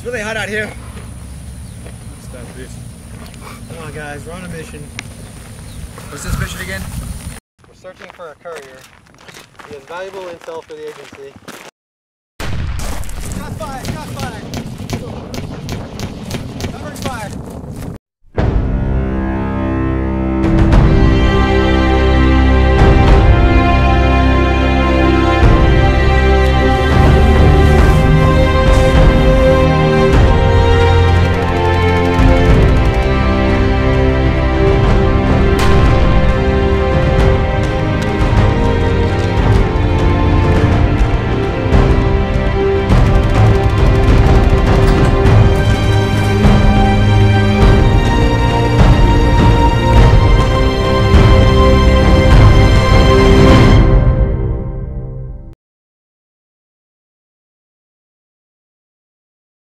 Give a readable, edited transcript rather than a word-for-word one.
It's really hot out here. Stop this. Come on, guys, we're on a mission. What's this mission again? We're searching for a courier. He has valuable intel for the agency. Shot fired! Shot fired!